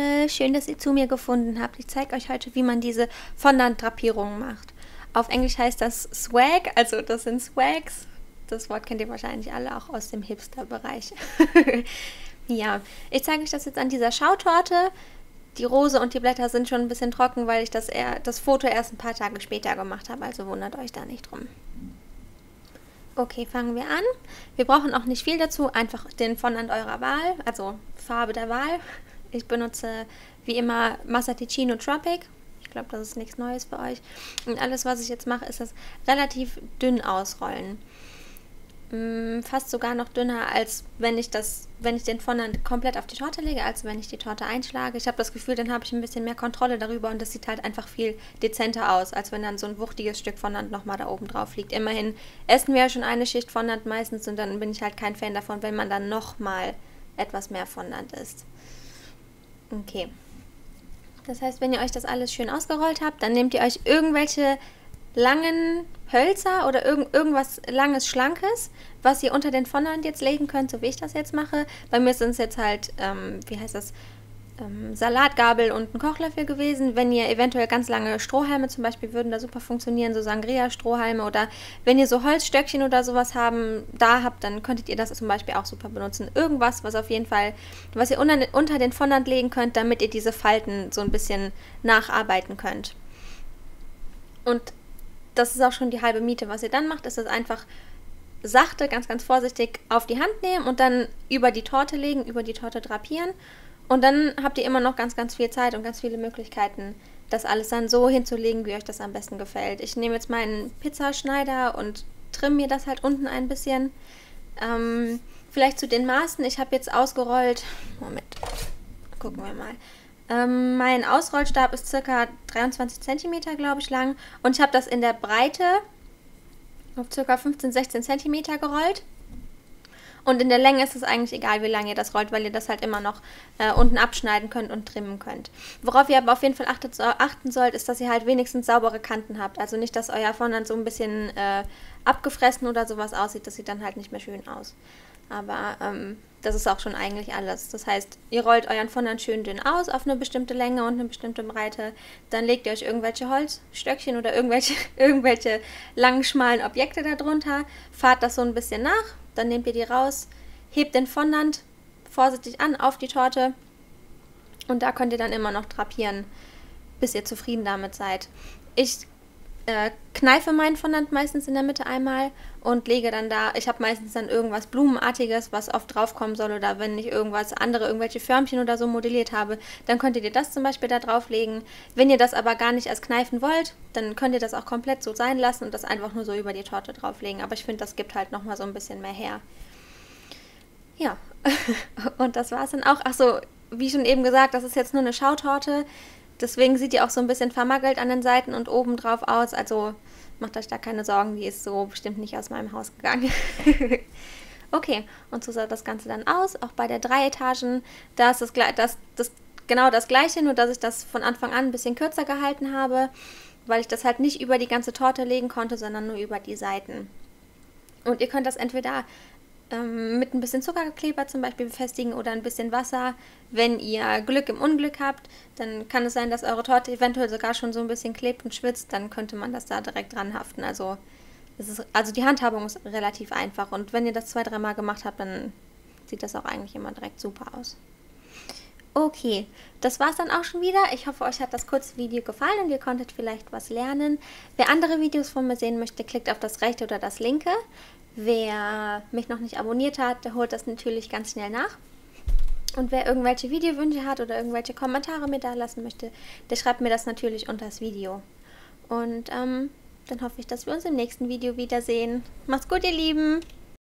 alle, schön, dass ihr zu mir gefunden habt. Ich zeige euch heute, wie man diese Fondant-Drapierungen macht. Auf Englisch heißt das Swag, also das sind Swags. Das Wort kennt ihr wahrscheinlich alle, auch aus dem Hipster-Bereich. Ja, ich zeige euch das jetzt an dieser Schautorte. Die Rose und die Blätter sind schon ein bisschen trocken, weil ich das Foto erst ein paar Tage später gemacht habe, also wundert euch da nicht drum. Okay, fangen wir an. Wir brauchen auch nicht viel dazu, einfach den Fondant eurer Wahl, also Farbe der Wahl. Ich benutze wie immer Massa Ticino Tropic. Ich glaube, das ist nichts Neues für euch. Und alles, was ich jetzt mache, ist das relativ dünn ausrollen. Fast sogar noch dünner, als wenn ich den Fondant komplett auf die Torte lege, als wenn ich die Torte einschlage. Ich habe das Gefühl, dann habe ich ein bisschen mehr Kontrolle darüber und das sieht halt einfach viel dezenter aus, als wenn dann so ein wuchtiges Stück Fondant nochmal da oben drauf liegt. Immerhin essen wir ja schon eine Schicht Fondant meistens und dann bin ich halt kein Fan davon, wenn man dann nochmal etwas mehr Fondant isst. Okay. Das heißt, wenn ihr euch das alles schön ausgerollt habt, dann nehmt ihr euch irgendwelche langen Hölzer oder irgendwas langes, schlankes, was ihr unter den Fondant jetzt legen könnt, so wie ich das jetzt mache. Bei mir sind es jetzt halt, Salatgabel und ein Kochlöffel gewesen. Wenn ihr eventuell ganz lange Strohhalme zum Beispiel, würden da super funktionieren, so Sangria-Strohhalme, oder wenn ihr so Holzstöckchen oder sowas habt, dann könntet ihr das zum Beispiel auch super benutzen. Irgendwas, was auf jeden Fall, was ihr unter den Fondant legen könnt, damit ihr diese Falten so ein bisschen nacharbeiten könnt. Und das ist auch schon die halbe Miete. Was ihr dann macht, ist es einfach sachte, ganz, ganz vorsichtig auf die Hand nehmen und dann über die Torte legen, über die Torte drapieren. Und dann habt ihr immer noch ganz, ganz viel Zeit und ganz viele Möglichkeiten, das alles dann so hinzulegen, wie euch das am besten gefällt. Ich nehme jetzt meinen Pizzaschneider und trimme mir das halt unten ein bisschen. Vielleicht zu den Maßen. Ich habe jetzt ausgerollt. Moment, gucken wir mal. Mein Ausrollstab ist ca. 23 cm, glaube ich, lang und ich habe das in der Breite auf ca. 15-16 cm gerollt und in der Länge ist es eigentlich egal, wie lange ihr das rollt, weil ihr das halt immer noch unten abschneiden könnt und trimmen könnt. Worauf ihr aber auf jeden Fall achten sollt, ist, dass ihr halt wenigstens saubere Kanten habt, also nicht, dass euer Fondant so ein bisschen abgefressen oder sowas aussieht, das sieht dann halt nicht mehr schön aus. Aber das ist auch schon eigentlich alles. Das heißt, ihr rollt euren Fondant schön dünn aus auf eine bestimmte Länge und eine bestimmte Breite. Dann legt ihr euch irgendwelche Holzstöckchen oder irgendwelche langen, schmalen Objekte darunter. Fahrt das so ein bisschen nach, dann nehmt ihr die raus, hebt den Fondant vorsichtig an auf die Torte und da könnt ihr dann immer noch drapieren, bis ihr zufrieden damit seid. Ich kneife meinen Fondant meistens in der Mitte einmal und lege dann da, ich habe meistens dann irgendwas Blumenartiges, was oft draufkommen soll, oder wenn ich irgendwelche Förmchen oder so modelliert habe, dann könntet ihr das zum Beispiel da drauflegen. Wenn ihr das aber gar nicht als kneifen wollt, dann könnt ihr das auch komplett so sein lassen und das einfach nur so über die Torte drauflegen, aber ich finde, das gibt halt nochmal so ein bisschen mehr her. Ja, und das war es dann auch. Achso, wie schon eben gesagt, das ist jetzt nur eine Schautorte. Deswegen sieht die auch so ein bisschen vermagelt an den Seiten und oben drauf aus. Also macht euch da keine Sorgen, die ist so bestimmt nicht aus meinem Haus gegangen. Okay, und so sah das Ganze dann aus. Auch bei der 3 Etagen, da ist das genau das Gleiche, nur dass ich das von Anfang an ein bisschen kürzer gehalten habe, weil ich das halt nicht über die ganze Torte legen konnte, sondern nur über die Seiten. Und ihr könnt das entweder mit ein bisschen Zuckerkleber zum Beispiel befestigen oder ein bisschen Wasser. Wenn ihr Glück im Unglück habt, dann kann es sein, dass eure Torte eventuell sogar schon so ein bisschen klebt und schwitzt, dann könnte man das da direkt dran haften. Also die Handhabung ist relativ einfach und wenn ihr das 2-3 Mal gemacht habt, dann sieht das auch eigentlich immer direkt super aus. Okay, das war's dann auch schon wieder. Ich hoffe, euch hat das kurze Video gefallen und ihr konntet vielleicht was lernen. Wer andere Videos von mir sehen möchte, klickt auf das rechte oder das linke. Wer mich noch nicht abonniert hat, der holt das natürlich ganz schnell nach. Und wer irgendwelche Videowünsche hat oder irgendwelche Kommentare mir da lassen möchte, der schreibt mir das natürlich unter das Video. Und dann hoffe ich, dass wir uns im nächsten Video wiedersehen. Macht's gut, ihr Lieben!